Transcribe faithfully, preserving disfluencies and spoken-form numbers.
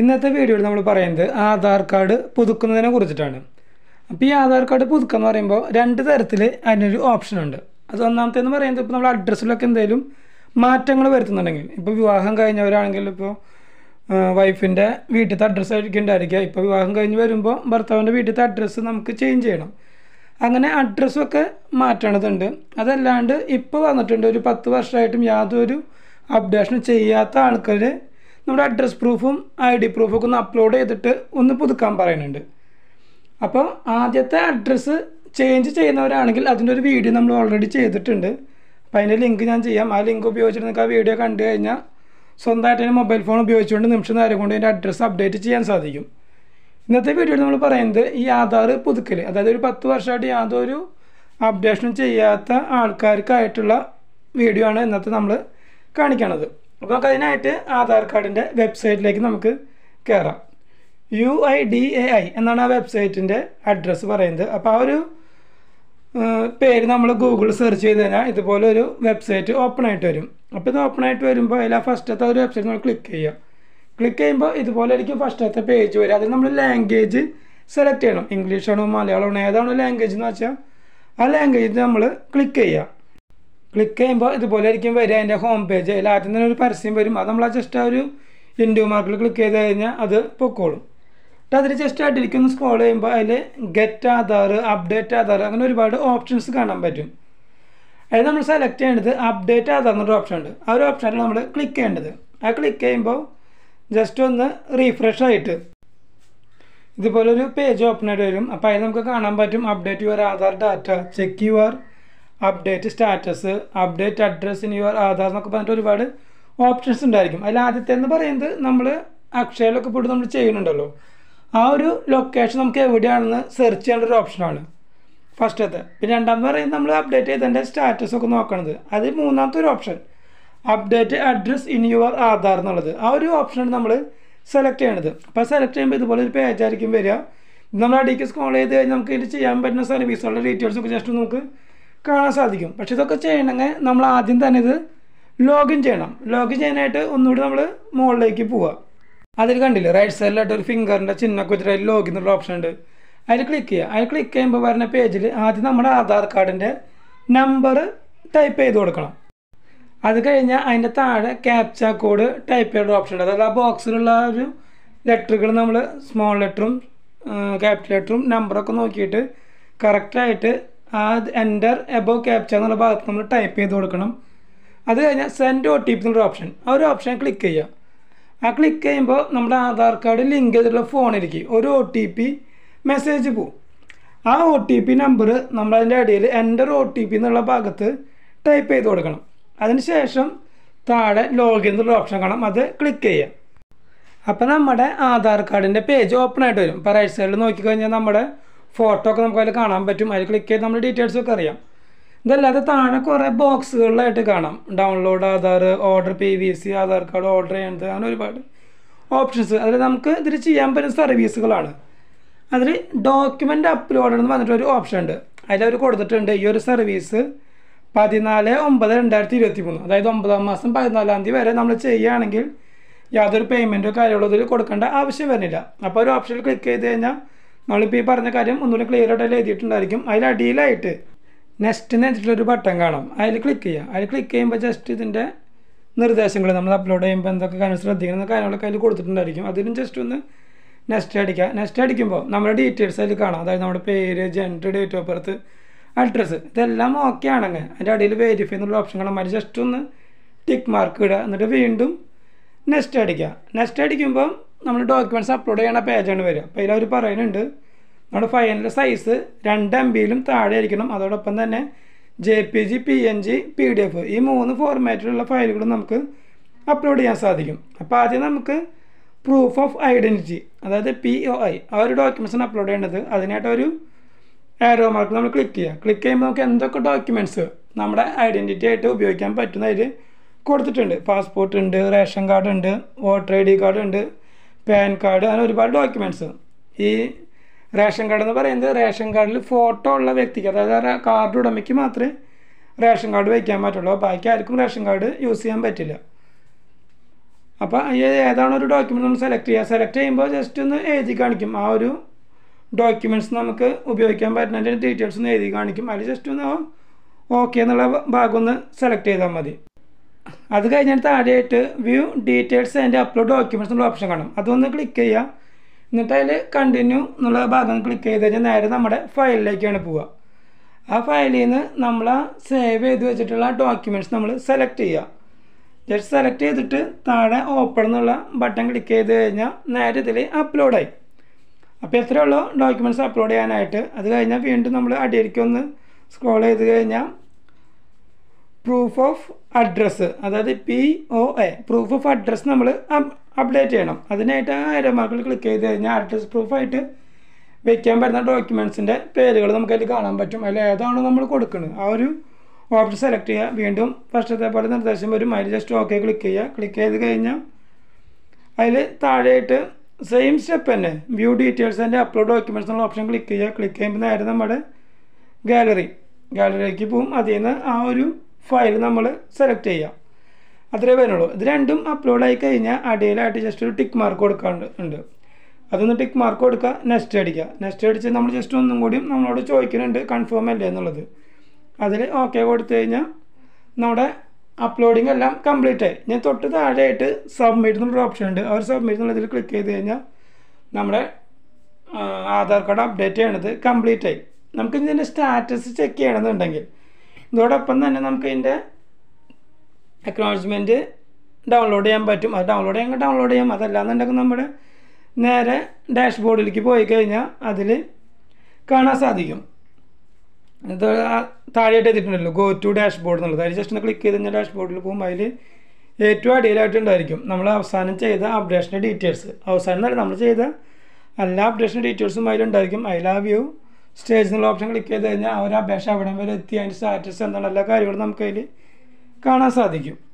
ഇന്നത്തെ വീഡിയോയിൽ നമ്മൾ പറയുന്നത് ആധാർ കാർഡ് പുതുക്കുന്നതിനെ കുറിച്ചിട്ടാണ്. അപ്പോൾ ഈ ആധാർ കാർഡ് പുതുക്കുക എന്ന് പറയുമ്പോൾ രണ്ട് തരത്തിൽ അതിനൊരു ഓപ്ഷൻ ഉണ്ട്. അത് ഒന്നാമത്തെ എന്ന് പറയുന്നത് ഇപ്പോൾ നമ്മൾ അഡ്രസ്സിലൊക്കെ എന്തെങ്കിലും മാറ്റങ്ങൾ വരുത്തുന്നുണ്ടെങ്കിൽ, ഇപ്പോൾ വിവാഹം കഴിഞ്ഞവരാണെങ്കിൽ ഇപ്പോൾ വൈഫിൻ്റെ വീട്ടിലത്തെ അഡ്രസ്സ് ആയിരിക്കും ഉണ്ടായിരിക്കുക. ഇപ്പോൾ വിവാഹം കഴിഞ്ഞ് വരുമ്പോൾ ഭർത്താവിൻ്റെ വീട്ടിലത്തെ അഡ്രസ്സ് നമുക്ക് ചേഞ്ച് ചെയ്യണം. അങ്ങനെ അഡ്രസ്സൊക്കെ മാറ്റേണ്ടതുണ്ട്. അതല്ലാണ്ട് ഇപ്പോൾ വന്നിട്ടുണ്ട് ഒരു പത്ത് വർഷമായിട്ടും യാതൊരു അപ്ഡേഷൻ ചെയ്യാത്ത ആൾക്കാർ നമ്മുടെ അഡ്രസ്സ് പ്രൂഫും ഐ ഡി പ്രൂഫൊക്കെ ഒന്ന് അപ്ലോഡ് ചെയ്തിട്ട് ഒന്ന് പുതുക്കാൻ പറയുന്നുണ്ട്. അപ്പോൾ ആദ്യത്തെ അഡ്രസ്സ് ചേഞ്ച് ചെയ്യുന്നവരാണെങ്കിൽ അതിൻ്റെ ഒരു വീഡിയോ നമ്മൾ ഓൾറെഡി ചെയ്തിട്ടുണ്ട്. അപ്പോൾ അതിൻ്റെ ലിങ്ക് ഞാൻ ചെയ്യാം. ആ ലിങ്ക് ഉപയോഗിച്ചിട്ട് നിങ്ങൾക്ക് ആ വീഡിയോ കണ്ടു കഴിഞ്ഞാൽ സ്വന്തമായിട്ട് അതിന് മൊബൈൽ ഫോൺ ഉപയോഗിച്ചുകൊണ്ട് നിമിഷം നേരം കൊണ്ട് അതിൻ്റെ അഡ്രസ്സ് അപ്ഡേറ്റ് ചെയ്യാൻ സാധിക്കും. ഇന്നത്തെ വീഡിയോയിൽ നമ്മൾ പറയുന്നത് ഈ ആധാർ പുതുക്കൽ, അതായത് ഒരു പത്ത് വർഷമായിട്ട് യാതൊരു അപ്ഡേഷനും ചെയ്യാത്ത ആൾക്കാർക്കായിട്ടുള്ള വീഡിയോ ആണ് ഇന്നത്തെ നമ്മൾ കാണിക്കണത്. അപ്പോൾ നമുക്ക് അതിനായിട്ട് ആധാർ കാർഡിൻ്റെ വെബ്സൈറ്റിലേക്ക് നമുക്ക് കയറാം. U I D A I എന്നാണ് ആ വെബ്സൈറ്റിൻ്റെ അഡ്രസ്സ് പറയുന്നത്. അപ്പോൾ ആ ഒരു പേര് നമ്മൾ ഗൂഗിൾ സെർച്ച് ചെയ്ത് കഴിഞ്ഞാൽ ഇതുപോലൊരു വെബ്സൈറ്റ് ഓപ്പൺ ആയിട്ട് വരും. അപ്പോൾ ഇത് ഓപ്പൺ ആയിട്ട് വരുമ്പോൾ അതിൽ ആ ഫസ്റ്റത്തെ ഒരു വെബ്സൈറ്റ് നമ്മൾ ക്ലിക്ക് ചെയ്യുക. ക്ലിക്ക് ചെയ്യുമ്പോൾ ഇതുപോലെ ആയിരിക്കും ഫസ്റ്റത്തെ പേജ് വരിക. അതിൽ നമ്മൾ ലാംഗ്വേജ് സെലക്ട് ചെയ്യണം. ഇംഗ്ലീഷാണോ മലയാളമാണോ ഏതാണോ ലാംഗ്വേജ് എന്ന് വെച്ചാൽ ആ ലാംഗ്വേജ് നമ്മൾ ക്ലിക്ക് ചെയ്യുക. ക്ലിക്ക് ചെയ്യുമ്പോൾ ഇതുപോലെ ആയിരിക്കും വരിക അതിൻ്റെ ഹോം പേജ്. അതിൽ ആദ്യം തന്നെ ഒരു പരസ്യം വരും. അത് നമ്മൾ ജസ്റ്റ് ആ ഒരു ഇൻഡ്യൂ മാർക്കിൽ ക്ലിക്ക് ചെയ്ത് കഴിഞ്ഞാൽ അത് പൊക്കോളും. എന്നിട്ട് അതിൽ ജസ്റ്റ് ആയിട്ടിരിക്കുന്ന സ്ക്രോൾ ചെയ്യുമ്പോൾ അതിൽ ഗെറ്റ് ആധാർ, അപ്ഡേറ്റ് ആധാർ, അങ്ങനെ ഒരുപാട് ഓപ്ഷൻസ് കാണാൻ പറ്റും. അതിൽ നമ്മൾ സെലക്ട് ചെയ്യേണ്ടത് അപ്ഡേറ്റ് ആധാർ എന്നൊരു ഓപ്ഷൻ ഉണ്ട്. ആ ഒരു ഓപ്ഷനിൽ നമ്മൾ ക്ലിക്ക് ചെയ്യേണ്ടത്. ആ ക്ലിക്ക് ചെയ്യുമ്പോൾ ജസ്റ്റ് ഒന്ന് റീഫ്രഷ് ആയിട്ട് ഇതുപോലൊരു പേജ് ഓപ്പൺ ആയിട്ട് വരും. അപ്പോൾ അതിൽ നമുക്ക് കാണാൻ പറ്റും update your Aadhaar data, check your update status, update address in your Aadhaar എന്നൊക്കെ പറഞ്ഞിട്ട് ഒരുപാട് ഓപ്ഷൻസ് ഉണ്ടായിരിക്കും. അതിൽ ആദ്യത്തെ എന്ന് പറയുന്നത് നമ്മൾ അക്ഷയയിലൊക്കെ പോയിട്ട് നമ്മൾ ചെയ്യുന്നുണ്ടല്ലോ, ആ ഒരു ലൊക്കേഷൻ നമുക്ക് എവിടെയാണെന്ന് സെർച്ച് ചെയ്യേണ്ട ഒരു ഓപ്ഷനാണ് ഫസ്റ്റത്തെ. പിന്നെ രണ്ടാമത് പറയുന്നത് നമ്മൾ അപ്ഡേറ്റ് ചെയ്തതിൻ്റെ സ്റ്റാറ്റസ് ഒക്കെ നോക്കണത്. അത് മൂന്നാമത്തെ ഒരു option update address in your Aadhaar എന്നുള്ളത്, ആ ഒരു ഓപ്ഷനാണ് നമ്മൾ സെലക്ട് ചെയ്യണത്. അപ്പോൾ സെലക്ട് ചെയ്യുമ്പോൾ ഇതുപോലെ ഒരു പേജ് ആയിരിക്കും വരിക. നമ്മൾ അടിക്ക് സ്ക്രോൾ ചെയ്ത് കഴിഞ്ഞാൽ നമുക്ക് ഇതിൽ ചെയ്യാൻ പറ്റുന്ന സർവീസുകളുടെ ഡീറ്റെയിൽസൊക്കെ ജസ്റ്റ് നമുക്ക് കാണാൻ സാധിക്കും. പക്ഷേ ഇതൊക്കെ ചെയ്യണമെങ്കിൽ നമ്മൾ ആദ്യം തന്നെ ഇത് ലോഗിൻ ചെയ്യണം. ലോഗിൻ ചെയ്യാനായിട്ട് ഒന്നുകൂടി നമ്മൾ മുകളിലേക്ക് പോവുക. അതിൽ കണ്ടില്ലേ റൈറ്റ് സൈഡിലായിട്ട് ഒരു ഫിംഗറിൻ്റെ ചിഹ്നമൊക്കെ വെച്ചിട്ട് അതിൽ ലോഗിൻ എന്നുള്ള ഓപ്ഷൻ ഉണ്ട്. അതിൽ ക്ലിക്ക് ചെയ്യുക. അതിൽ ക്ലിക്ക് ചെയ്യുമ്പോൾ വരുന്ന പേജിൽ ആദ്യം നമ്മുടെ ആധാർ കാർഡിൻ്റെ നമ്പർ ടൈപ്പ് ചെയ്ത് കൊടുക്കണം. അത് കഴിഞ്ഞാൽ അതിൻ്റെ താഴെ ക്യാപ്ച കോഡ് ടൈപ്പ് ചെയ്യേണ്ട ഓപ്ഷൻ ഉണ്ട്. അതായത് ആ ബോക്സിലുള്ള ഒരു ലെറ്ററുകൾ നമ്മൾ സ്മോൾ ലെറ്ററും ക്യാപിറ്റൽ ലെറ്ററും നമ്പറൊക്കെ നോക്കിയിട്ട് കറക്റ്റായിട്ട് ആ എൻ്റർ എബോ ക്യാപ്ച എന്നുള്ള ഭാഗത്ത് നമ്മൾ ടൈപ്പ് ചെയ്ത് കൊടുക്കണം. അത് കഴിഞ്ഞാൽ സെൻഡ് ഒ ടി പി എന്നുള്ള ഓപ്ഷൻ, ആ ഒരു ഓപ്ഷൻ ക്ലിക്ക് ചെയ്യുക. ആ ക്ലിക്ക് ചെയ്യുമ്പോൾ നമ്മുടെ ആധാർ കാർഡ് ലിങ്ക് ചെയ്തിട്ടുള്ള ഫോണിലേക്ക് ഒരു ഒ ടി പി മെസ്സേജ് പോവും. ആ ഒ ടി പി നമ്പർ നമ്മളതിൻ്റെ ഇടയിൽ എൻ്റർ ഒ ടി പി എന്നുള്ള ഭാഗത്ത് ടൈപ്പ് ചെയ്ത് കൊടുക്കണം. അതിനുശേഷം താഴെ ലോഗിൻ എന്നുള്ള ഓപ്ഷൻ കാണാം, അത് ക്ലിക്ക് ചെയ്യാം. അപ്പോൾ നമ്മുടെ ആധാർ കാർഡിൻ്റെ പേജ് ഓപ്പൺ ആയിട്ട് വരും. ഇപ്പോൾ റൈറ്റ് സൈഡിൽ നോക്കിക്കഴിഞ്ഞാൽ നമ്മുടെ ഫോട്ടോ ഒക്കെ നമുക്ക് അതിൽ കാണാൻ പറ്റും. അതിൽ ക്ലിക്ക് ചെയ്ത് നമ്മുടെ ഡീറ്റെയിൽസൊക്കെ അറിയാം. ഇതല്ലാതെ താഴെ കുറേ ബോക്സുകളിലായിട്ട് കാണാം download Aadhaar, order P V C, Aadhaar card order ചെയ്യേണ്ടത്, അങ്ങനെ ഒരുപാട് ഓപ്ഷൻസ്. അതിൽ നമുക്ക് ഇതിൽ ചെയ്യാൻ പറ്റുന്ന സർവീസുകളാണ്. അതിൽ ഡോക്യുമെൻ്റ് അപ്ലോഡ് എന്ന് പറഞ്ഞിട്ടൊരു ഓപ്ഷൻ ഉണ്ട്. അതിലവർ കൊടുത്തിട്ടുണ്ട് ഈ ഒരു സർവീസ് പതിനാല് ഒമ്പത് രണ്ടായിരത്തി ഇരുപത്തി മൂന്ന് അതായത് ഒമ്പതാം മാസം പതിനാലാം തീയതി വരെ നമ്മൾ ചെയ്യുകയാണെങ്കിൽ യാതൊരു പേയ്മെൻറ്റോ കാര്യങ്ങളോ ഇതിൽ കൊടുക്കേണ്ട ആവശ്യം വരുന്നില്ല. അപ്പോൾ ഒരു ഓപ്ഷനിൽ ക്ലിക്ക് ചെയ്ത് കഴിഞ്ഞാൽ നമ്മളിപ്പോൾ ഈ പറഞ്ഞ കാര്യം ഒന്നുകൂടി ക്ലിയർ ആയിട്ട് എഴുതിയിട്ടുണ്ടായിരിക്കും. അതിലടിയിലായിട്ട് നെക്സ്റ്റ് എന്ന് വെച്ചിട്ടുള്ളൊരു ബട്ടൺ കാണാം. അതിൽ ക്ലിക്ക് ചെയ്യുക. അതിൽ ക്ലിക്ക് ചെയ്യുമ്പോൾ ജസ്റ്റ് ഇതിൻ്റെ നിർദ്ദേശങ്ങൾ നമ്മൾ അപ്ലോഡ് ചെയ്യുമ്പോൾ എന്തൊക്കെ കാര്യങ്ങൾ ശ്രദ്ധിക്കണം കാര്യങ്ങളൊക്കെ അതിൽ കൊടുത്തിട്ടുണ്ടായിരിക്കും. അതിലും ജസ്റ്റ് ഒന്ന് നെക്സ്റ്റ് അടിക്കുക. നെക്സ്റ്റ് അടിക്കുമ്പോൾ നമ്മുടെ ഡീറ്റെയിൽസ് അതിൽ കാണാം. അതായത് നമ്മുടെ പേര്, gender, date of birth, address, ഇതെല്ലാം ഓക്കെ ആണെങ്കിൽ അതിൻ്റെ ഇടയിൽ വെരിഫൈ എന്നുള്ള ഓപ്ഷൻ കാണാം. അതിൽ ജസ്റ്റ് ഒന്ന് ടിക്ക് മാർക്ക് ഇടുക. എന്നിട്ട് വീണ്ടും നെക്സ്റ്റ് അടിക്കുക. നെക്സ്റ്റ് അടിക്കുമ്പോൾ നമ്മൾ ഡോക്യുമെൻറ്റ്സ് അപ്ലോഡ് ചെയ്യണ പേജാണ് വരിക. അപ്പോൾ അതിലവർ പറയുന്നുണ്ട് നമ്മുടെ ഫയലിൻ്റെ സൈസ് രണ്ട് എം ബിയിലും താഴെ ആയിരിക്കണം. അതോടൊപ്പം തന്നെ J P G, P N G, P D F ഈ മൂന്ന് ഫോർമാറ്റിലുള്ള ഫയലുകളും നമുക്ക് അപ്ലോഡ് ചെയ്യാൻ സാധിക്കും. അപ്പോൾ ആദ്യം നമുക്ക് പ്രൂഫ് ഓഫ് ഐഡൻറ്റിറ്റി, അതായത് പി ഒ ഐ, ആ ഒരു ഡോക്യുമെൻറ്റ്സാണ് അപ്ലോഡ് ചെയ്യേണ്ടത്. അതിനായിട്ടൊരു ആരോ മാർക്ക് നമ്മൾ ക്ലിക്ക് ചെയ്യുക. ക്ലിക്ക് ചെയ്യുമ്പോൾ നമുക്ക് എന്തൊക്കെ ഡോക്യുമെൻറ്റ്സ് നമ്മുടെ ഐഡൻറ്റിറ്റി ആയിട്ട് ഉപയോഗിക്കാൻ പറ്റുന്നതിൽ കൊടുത്തിട്ടുണ്ട്. പാസ്പോർട്ട് ഉണ്ട്, റേഷൻ കാർഡ് ഉണ്ട്, വോട്ടർ ഐ ഡി കാർഡ് ഉണ്ട്, പാൻ കാർഡ്, അങ്ങനെ ഒരുപാട് ഡോക്യുമെൻറ്റ്സ്. ഈ റേഷൻ കാർഡ് എന്ന് പറയുന്നത് റേഷൻ കാർഡിൽ ഫോട്ടോ ഉള്ള വ്യക്തിക്ക്, അതായത് കാർഡ് ഉടമയ്ക്ക് മാത്രമേ റേഷൻ കാർഡ് വയ്ക്കാൻ പറ്റുള്ളൂ. ബാക്കി ആർക്കും റേഷൻ കാർഡ് യൂസ് ചെയ്യാൻ പറ്റില്ല. Now, the document select select just the documents details just okay select view details and upload documents option click continue click the file like If file, save the documents select Just select it, open the button, click upload. Upload documents upload scroll proof of address. That is P O A. Proof of address update. Click address proof We can buy the documents in the page, but you may down Or select here, we do first of the button that is just okay, click here, click again. I let same step and view details and upload documents option click here, click in the gallery. Gallery keep boom, Adina, our file number select here. At the random upload like a daily just to tick mark code. That's the tick mark code next area. Next area, we just on the modium, not a choice and confirm and another. Other okay, what the now uploading a lamp completed. Net to the data submit the option or submit the click the number Aadhaar card update and complete. Namkin status check and then dangle. Load up and then Namkin acknowledgement download and but downloading and downloading other land number. Nere dashboard लिखी पो एक ऐन्या आदिले काना साधियों तो go to dashboard null just click के dashboard लो घूम आइले ये ट्वा डेला attend आयरिक्यों नमला अवसान चाहिए था update details अवसान नल नमला चाहिए था अल्लाह update details में आइलें डायरिक्यों I love you stage null option click के दे ऐन्या और आप बैशा बढ़ने में रहती हैं इंसान आर्टिस्ट अंदर लगा रिवर्डम के लिए काना साधियों